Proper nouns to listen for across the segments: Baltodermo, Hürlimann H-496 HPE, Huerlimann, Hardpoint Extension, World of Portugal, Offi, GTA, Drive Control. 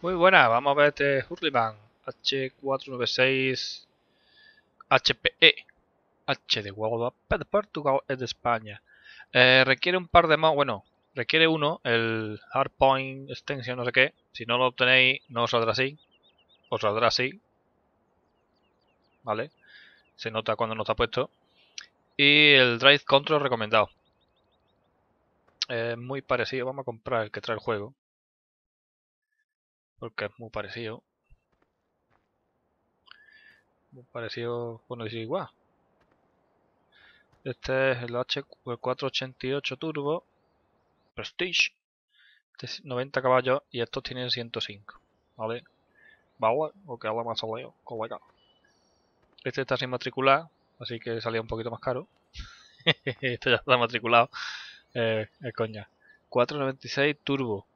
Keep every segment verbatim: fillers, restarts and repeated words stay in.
Muy buena, vamos a ver este Hürlimann H cuatro noventa y seis H P E. H de World of Portugal es de España. Eh, requiere un par de mods, bueno, requiere uno, el Hardpoint Extension, no sé qué. Si no lo obtenéis, no os saldrá así. Os saldrá así. ¿Vale? Se nota cuando no está puesto. Y el Drive Control recomendado. Eh, muy parecido, vamos a comprar el que trae el juego. Porque es muy parecido. Muy parecido, bueno, es igual. Este es el H cuatro ochenta y ocho Turbo Prestige. Este es noventa caballos y estos tienen ciento cinco. ¿Vale? Vale, o que habla más o menos, colega. Este está sin matricular, así que salía un poquito más caro. Este ya está matriculado. Eh, eh, coña. cuatro noventa y seis Turbo.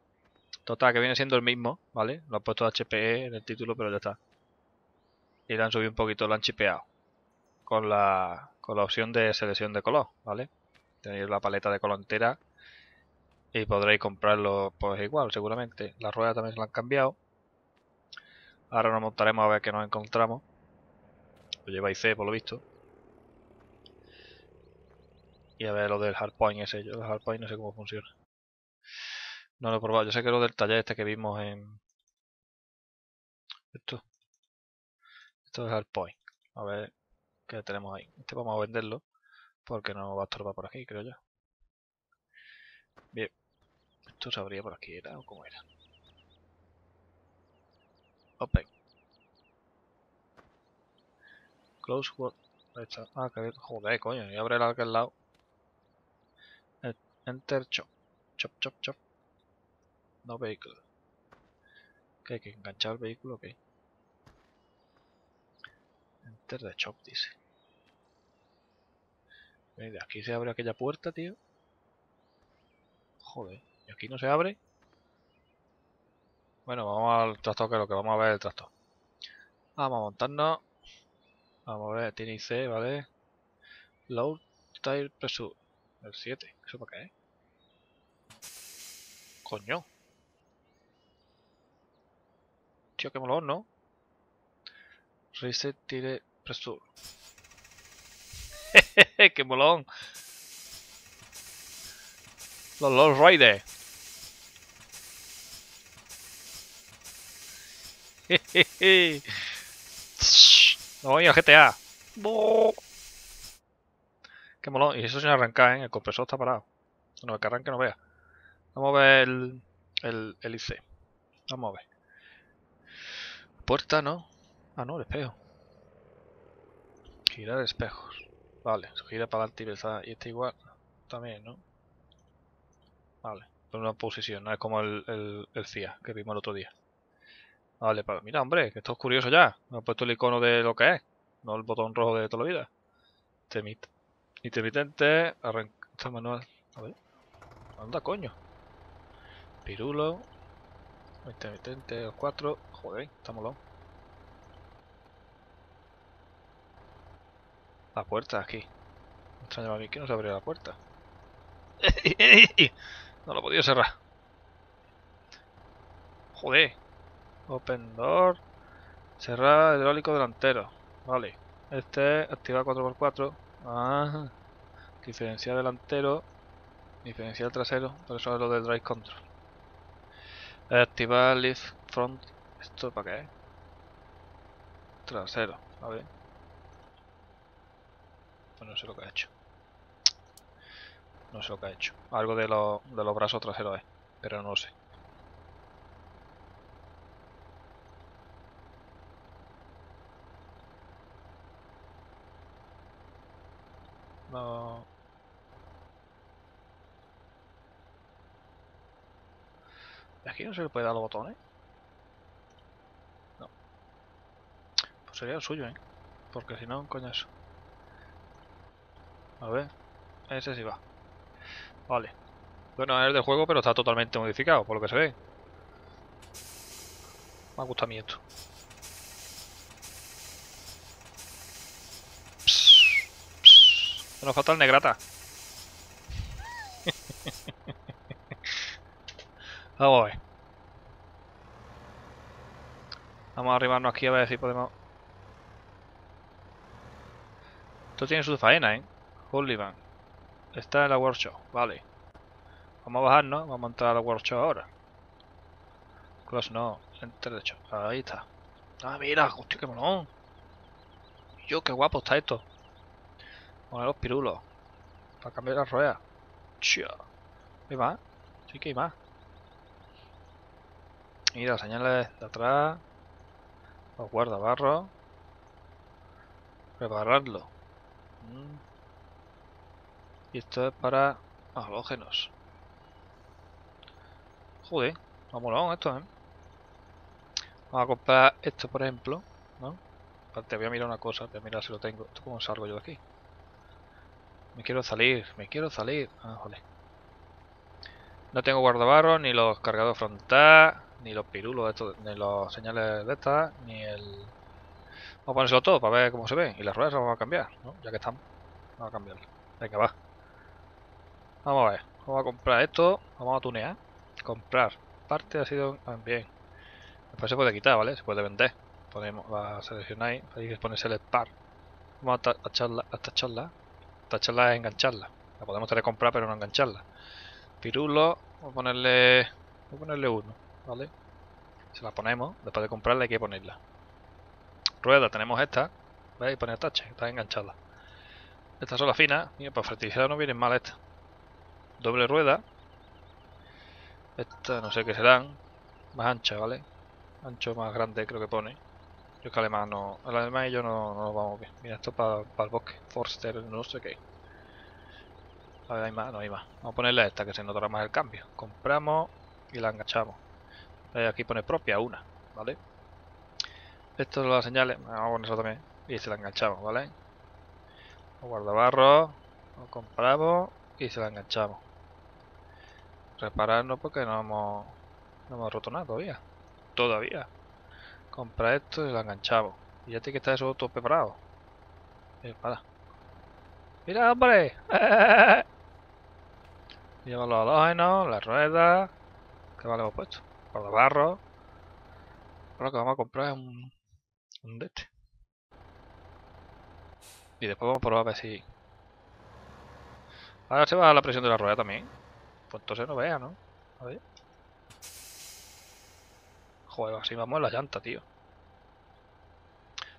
Total, que viene siendo el mismo, ¿vale? Lo han puesto H P E en el título, pero ya está. Y le han subido un poquito, lo han chipeado. Con la, con la opción de selección de color, ¿vale? Tenéis la paleta de color entera. Y podréis comprarlo, pues igual, seguramente. Las ruedas también se las han cambiado. Ahora nos montaremos a ver qué nos encontramos. Lo lleva I C, por lo visto. Y a ver lo del hardpoint ese. Yo el hardpoint no sé cómo funciona. No lo he probado. Yo sé que lo del taller este que vimos en... Esto. Esto es hardpoint. A ver qué tenemos ahí. Este vamos a venderlo. Porque no va a estorbar por aquí, creo yo. Bien. Esto se abría por aquí, ¿era? ¿O cómo era? Open. Close World. Ahí está. Ah, que... Joder, coño. Y abre el aquel lado. Enter chop. Chop, chop, chop. No vehículo. ¿Qué hay que enganchar el vehículo? ¿Qué? Enter the shop, dice. De aquí se abre aquella puerta, tío. Joder, ¿y aquí no se abre? Bueno, vamos al tractor, que es lo que vamos a ver el tractor. Vamos a montarnos. Vamos a ver, tiene I C, ¿vale? Low Tire Pressure. El siete, ¿eso para qué es? Coño. Tío, qué molón, ¿no? Reset tire pressure. Jejeje, qué molón. Los Los Raiders. Jejeje. No, y el G T A. ¡Boo! Qué molón. Y eso sin arrancar, ¿eh? El compresor está parado. No, el que arranque no vea. Vamos a ver el, el, el I C. Vamos a ver. Puerta, ¿no? Ah, no, el espejo. Girar espejos. Vale, se gira para adelante y está. Y está igual también, ¿no? Vale, pero una posición, no es como el, el, el C I A que vimos el otro día. Vale, para... mira, hombre, que esto es curioso ya. Me han puesto el icono de lo que es, no el botón rojo de toda la vida. Temit. Intermitente, arranca manual. A ver. Anda, coño. Pirulo. Intermitente, los cuatro. Joder, está molón. La puerta aquí. Me extrañaba a mí que no se abrió la puerta. No lo he podido cerrar. Joder. Open door. Cerrar hidráulico delantero. Vale. Este activa cuatro por cuatro. Ah. Diferencial delantero. Diferencial trasero. Por eso es lo del drive control. Activar lift front. ¿Esto para qué es? Trasero. A ver. Pues no sé lo que ha hecho. No sé lo que ha hecho. Algo de, lo, de los brazos traseros es. Pero no lo sé. No. Aquí no se le puede dar los botones. No. Pues sería el suyo, ¿eh? Porque si no, un coñazo. A ver. Ese sí va. Vale. Bueno, es el del juego, pero está totalmente modificado, por lo que se ve. Me ha gustado a mí esto. Nos falta el negrata. Vamos a ver. Vamos a arrimarnos aquí a ver si podemos... Esto tiene su faena, ¿eh? Hürlimann. Está en la workshop, vale. Vamos a bajarnos, vamos a entrar a la workshop ahora. Close no, enter de shop. Ahí está. Ah, mira, hostia, qué molón. Yo, qué guapo está esto. Poner los pirulos. Para cambiar las ruedas. Chia. ¿Hay más? Sí que hay más. Mira, señales de atrás. Los guardabarros. Repararlo. Y esto es para halógenos. Joder, está molón esto, ¿eh? Vamos a comprar esto, por ejemplo, ¿no? Te voy a mirar una cosa, te voy a mirar si lo tengo. ¿Esto cómo salgo yo de aquí? Me quiero salir, me quiero salir. Ah, joder. No tengo guardabarros, ni los cargadores frontal, ni los pirulos estos, ni los señales de estas, ni el... Vamos a ponérselo todo para ver cómo se ve. Y las ruedas las vamos a cambiar, ¿no? Ya que estamos. Vamos a cambiarlas. Venga, va. Vamos a ver. Vamos a comprar esto. Vamos a tunear. Comprar. Parte ha sido bien. Después se puede quitar, ¿vale? Se puede vender. Ponemos, va a seleccionar ahí. Ahí pone select part. Vamos a tacharla. A tacharla. Tacharla es engancharla. La podemos tener que comprar, pero no engancharla. Pirulo. Vamos a ponerle... Voy a ponerle uno, ¿vale? Se la ponemos. Después de comprarla hay que ponerla. Rueda. Tenemos esta. ¿Veis? Pone tache. Está enganchada. Estas son las finas. Mira, para fertilizar no vienen mal estas. Doble rueda. Estas no sé qué serán. Más anchas, ¿vale? Ancho más grande creo que pone. Yo es que alemán no. El alemán y yo no, no nos vamos bien. Mira, esto para pa el bosque. Forster, no sé qué. A ver, hay más, no hay más. Vamos a ponerle a esta que se notará más el cambio. Compramos y la enganchamos. Aquí pone propia una, ¿vale? Esto son las señales. Vamos a poner eso también. Y se la enganchamos, ¿vale? Lo guardabarros, lo compramos y se la enganchamos. Repararnos porque no hemos, no hemos roto nada todavía. Todavía. Compra esto y se la enganchamos. Y ya tiene que estar eso todo preparado. Eh, para. ¡Mira, hombre! Lleva los halógenos, las ruedas. ¿Qué más le hemos puesto? Guardabarros. Ahora lo que vamos a comprar es un, un de este. Y después vamos a probar a ver si... Ahora se va la presión de la rueda también. Pues entonces no vea, ¿no? A ver. Joder, así vamos en la llanta, tío.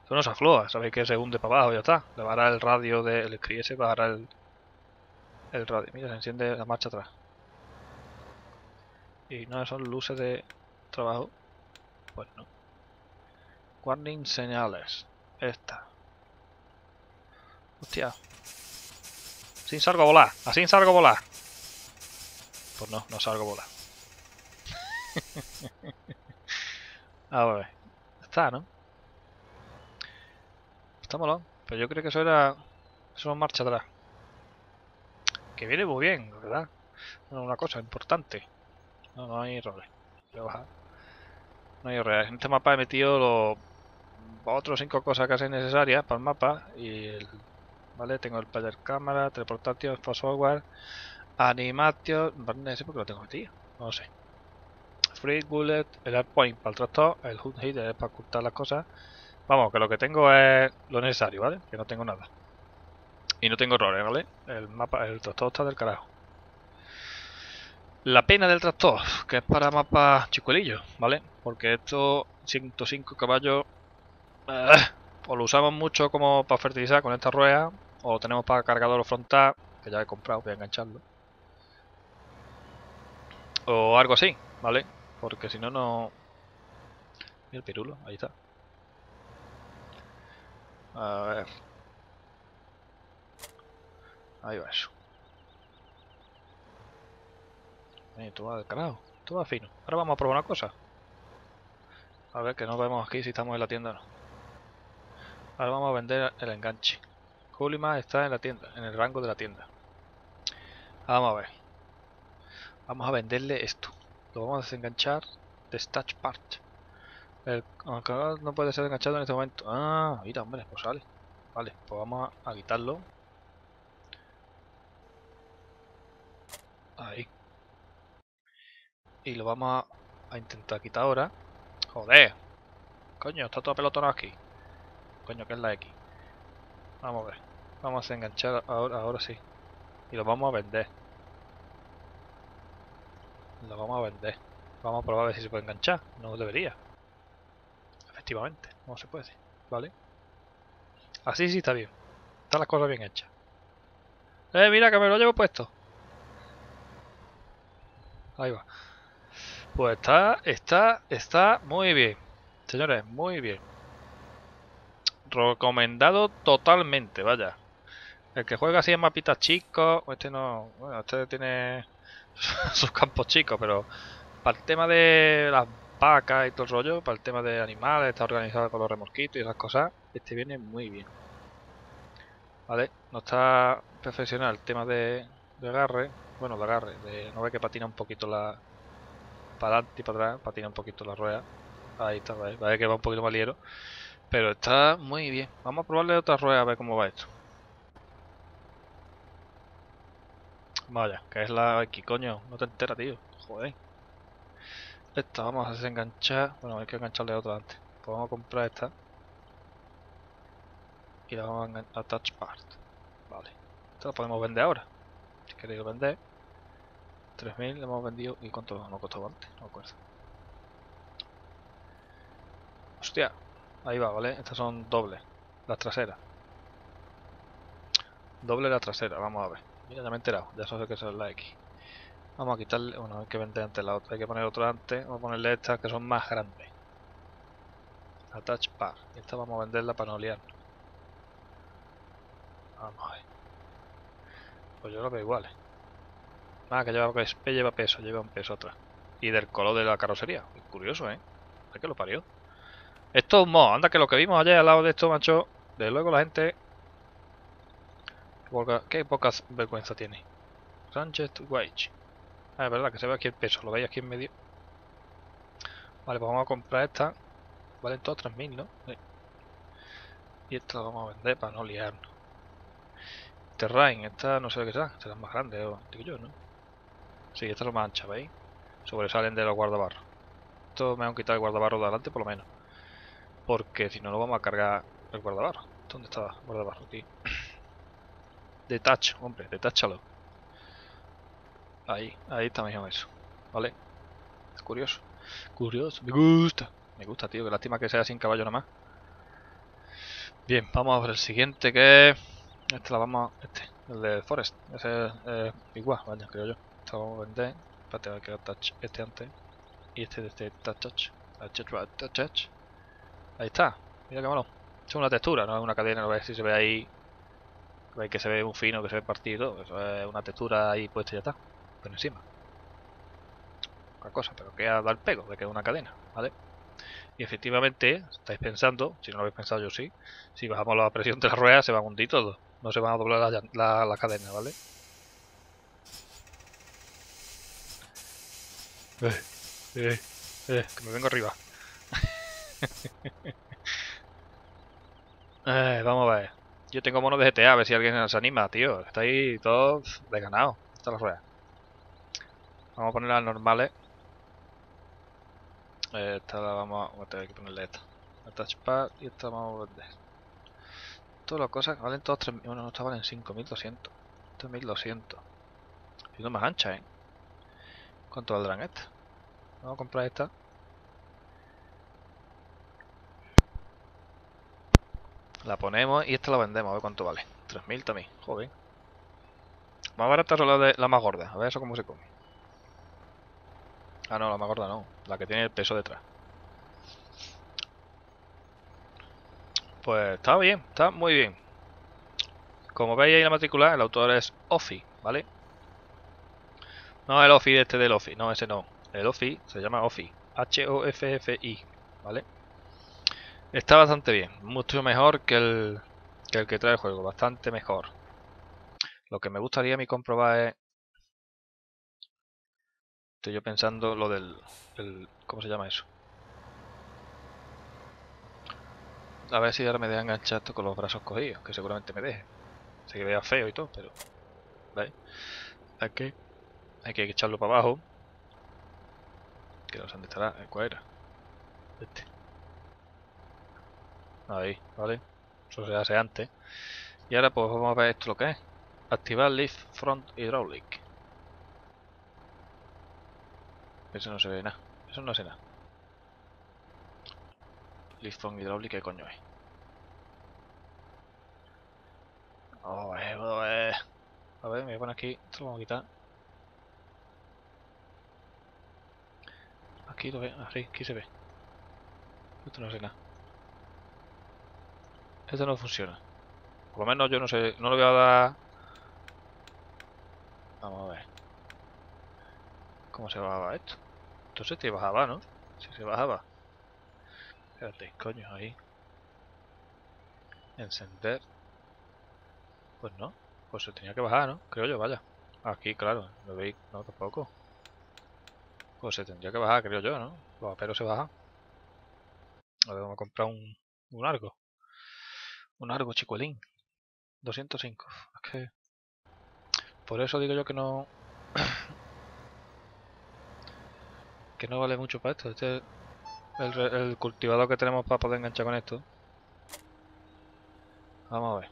Esto no se afloja. Sabéis que se hunde para abajo, ya está. Le bajará el radio del C R I ese, bajará el... El radio. Mira, se enciende la marcha atrás. Y no son luces de trabajo. Pues no. Warning señales. Esta. Hostia. Así salgo a volar. Así salgo a volar. Pues no, no salgo a volar. A ver. Está, ¿no? Está molón. Pero yo creo que eso era... Eso es marcha atrás. Que viene muy bien, ¿verdad? Bueno, una cosa importante. No, no hay errores. Voy a bajar. No hay errores. En este mapa he metido los... Otros cinco cosas casi necesarias para el mapa. Y el... Vale, tengo el player cámara, teleportación, fast forward, animation, no sé por qué lo tengo metido, no sé. Free bullet, el hardpoint para el tractor, el hook hit es para ocultar las cosas. Vamos, que lo que tengo es lo necesario, ¿vale? Que no tengo nada. Y no tengo errores, ¿vale? El mapa, el tractor está del carajo. La pena del tractor, que es para mapas chicuelillos, ¿vale? Porque estos ciento cinco caballos... Uh, o lo usamos mucho como para fertilizar con esta rueda, o lo tenemos para cargador frontal, que ya he comprado, voy a engancharlo, o algo así, ¿vale? Porque si no, no... Mira el pirulo, ahí está. A ver... Ahí va eso. Eh, tú vas al carajo, tú vas fino. Ahora vamos a probar una cosa. A ver que nos vemos aquí si estamos en la tienda o no. Ahora vamos a vender el enganche. Hürlimann está en la tienda, en el rango de la tienda. Vamos a ver. Vamos a venderle esto. Lo vamos a desenganchar de Detach Part. El cargador no puede ser enganchado en este momento. Ah, mira, hombre, pues sale. Vale, pues vamos a, a quitarlo. Ahí. Y lo vamos a, a intentar quitar ahora. Joder. Coño, está todo pelotonado aquí. Coño, que es la X. Vamos a ver. Vamos a enganchar ahora, ahora sí. Y lo vamos a vender. Lo vamos a vender. Vamos a probar a ver si se puede enganchar. No debería. Efectivamente, no se puede. Vale. Así sí está bien. Están las cosas bien hechas. Eh, mira que me lo llevo puesto. Ahí va. Pues está, está, está muy bien. Señores, muy bien. Recomendado totalmente, vaya. El que juega así en mapitas chicos, este no, bueno, este tiene sus campos chicos, pero para el tema de las vacas y todo el rollo, para el tema de animales, está organizado con los remolquitos y esas cosas, este viene muy bien. Vale, no está profesional el tema de, de agarre, bueno, de agarre, de, no ve que patina un poquito la... para adelante y para atrás, patina un poquito la rueda. Ahí está, ¿vale? Vale que va un poquito más ligero, pero está muy bien. Vamos a probarle otra rueda a ver cómo va esto. Vaya, que es la X, coño, no te enteras, tío. Joder. Esta vamos a desenganchar. Bueno, hay que engancharle otra antes. Pues vamos a comprar esta. Y la vamos a enganchar a Touch Part. Vale. Esta la podemos vender ahora. Si queréis vender. tres mil le hemos vendido. ¿Y cuánto nos costó antes? No me acuerdo. Hostia. Ahí va, ¿vale? Estas son dobles. Las traseras. Doble la trasera. Vamos a ver. Mira, ya me he enterado. Ya sé que esa es la X. Vamos a quitarle... Bueno, hay que vender antes la otra. Hay que poner otra antes. Vamos a ponerle estas que son más grandes. Attach Bar. Esta vamos a venderla para no liarnos. Vamos a ver. Pues yo creo que igual, ¿eh? Ah, que lleva, que lleva peso, lleva un peso atrás. Y del color de la carrocería. Curioso, ¿eh? Es que lo parió. Esto es un mod. Anda, que lo que vimos ayer al lado de esto, macho. Desde luego la gente... Qué poca, qué poca vergüenza tiene. Sánchez White. Ah, es verdad que se ve aquí el peso. Lo veis aquí en medio. Vale, pues vamos a comprar esta. Valen todos tres mil, ¿no? Sí. Y esta la vamos a vender para no liarnos. Terrain. Esta no sé lo que será. Será más grande, o digo yo, ¿no? Sí, esta es lo más ancha, ¿veis? Sobresalen de los guardabarros. Esto me han quitado el guardabarro de adelante, por lo menos. Porque si no, lo vamos a cargar el guardabarro. ¿Dónde está el guardabarro? Aquí. Detach, hombre, detáchalo. Ahí, ahí está mejor eso. ¿Vale? Es curioso. Curioso, me gusta. Me gusta, tío. Qué lástima que sea sin caballo nada más. Bien, vamos a ver el siguiente que es... Este la vamos a... Este, el de Forest. Ese es eh, igual, vaya, creo yo. Esta vamos a vender. Espérate, voy a crear touch este antes. Y este de este touch. Ahí está. Mira que malo. Es una textura, no es una cadena. No veis si se ve ahí. Veis que se ve un fino, que se ve partido. Eso es una textura ahí puesta y ya está. Por encima. Otra cosa, pero que a dar pego, de que es una cadena, ¿vale? Y efectivamente, estáis pensando, si no lo habéis pensado yo sí, si bajamos la presión de la rueda se van a hundir todo. No se van a doblar las la, la cadenas, ¿vale? Eh, eh, eh, que me vengo arriba. eh, vamos a ver. Yo tengo monos de G T A, a ver si alguien se anima, tío. Está ahí todo desganado. Está la rueda. Vamos a ponerlas normales. Eh, esta la vamos a... Voy a tener que ponerle esta. Attach pad y esta vamos a vender. Todas las cosas valen todos tres mil. Bueno, no, esta valen cinco mil doscientos. tres mil doscientos. Y no más ancha, ¿eh? ¿Cuánto valdrán estas? Vamos a comprar esta. La ponemos y esta la vendemos, a ver cuánto vale. tres mil también, joder. Más barata es la, de, la más gorda, a ver eso cómo se come. Ah no, la más gorda no, la que tiene el peso detrás. Pues está bien, está muy bien. Como veis ahí en la matrícula, el autor es Offi, ¿vale? No el Offi este del Offi, no, ese no. El Offi se llama Offi, H O F F I, ¿vale? Está bastante bien, mucho mejor que el, que el que trae el juego, bastante mejor. Lo que me gustaría a mí comprobar es... Estoy yo pensando lo del... El, ¿cómo se llama eso? A ver si ahora me deja enganchar esto con los brazos cogidos, que seguramente me deje. Sé que vea feo y todo, pero... ¿Vale? Hay que... Hay que echarlo para abajo. Que no sé dónde estará. ¿Cuál era? Este. Ahí, ¿vale? Eso se hace antes. Y ahora pues vamos a ver esto lo que es. Activar Lift Front Hydraulic. Eso no se ve nada. Eso no hace nada. Lift Front Hydraulic, ¿qué coño es? Oh, eh, oh, eh. A ver, me voy a poner aquí. Esto lo vamos a quitar. Aquí lo ve. Así, aquí se ve. Esto no hace nada. Esto no funciona. Por lo menos yo no sé. No lo voy a dar. Vamos a ver. ¿Cómo se bajaba esto? Entonces te bajaba, ¿no? Si se bajaba. Espérate, coño, ahí. Encender. Pues no. Pues se tenía que bajar, ¿no? Creo yo, vaya. Aquí, claro. ¿Lo veis? No, tampoco. Pues se tendría que bajar, creo yo, ¿no? Los aperos se bajan. A ver, vamos a comprar un, un arco. Un arco, chicuelín. doscientos cinco. Es que... Por eso digo yo que no... que no vale mucho para esto. Este es el, el cultivador que tenemos para poder enganchar con esto. Vamos a ver.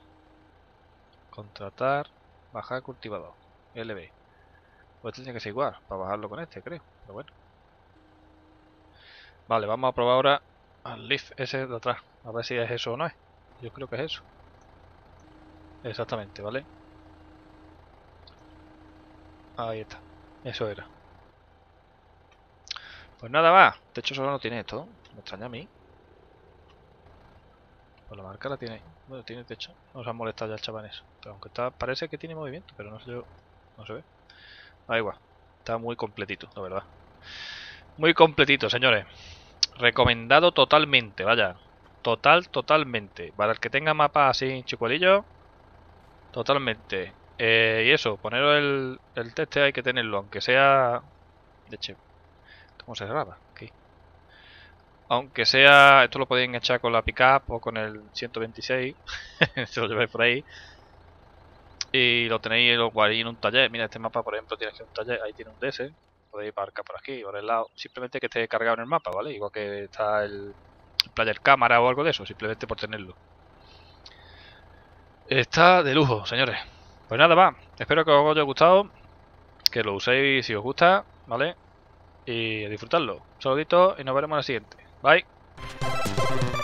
Contratar. Bajar cultivador. L B. Pues este tiene que ser igual. Para bajarlo con este, creo. Pero bueno. Vale, vamos a probar ahora al Leaf ese de atrás. A ver si es eso o no es. Yo creo que es eso. Exactamente, ¿vale? Ahí está, eso era. Pues nada más, de hecho solo no tiene esto, me extraña a mí. Pues la marca la tiene, bueno, tiene techo, nos han molestado ya el chaval en eso. Pero aunque está, parece que tiene movimiento, pero no sé yo, no se ve. Da igual, está muy completito, la verdad. Muy completito, señores. Recomendado totalmente, vaya. Total, totalmente. Para el que tenga mapas así, chicuelillos, totalmente. Eh, y eso, poneros el, el teste, hay que tenerlo, aunque sea... De hecho, ¿cómo se graba? Aquí. Aunque sea... Esto lo podéis enganchar con la pickup o con el ciento veintiséis. Se lo lleváis por ahí. Y lo tenéis lo guardéis en un taller. Mira, este mapa, por ejemplo, tiene aquí un taller. Ahí tiene un D S. Podéis marcar por aquí, por el lado. Simplemente que esté cargado en el mapa, ¿vale? Igual que está el player cámara o algo de eso. Simplemente por tenerlo. Está de lujo, señores. Pues nada más, espero que os haya gustado, que lo uséis si os gusta, ¿vale? Y disfrutadlo. Un saludito y nos veremos en la siguiente. Bye.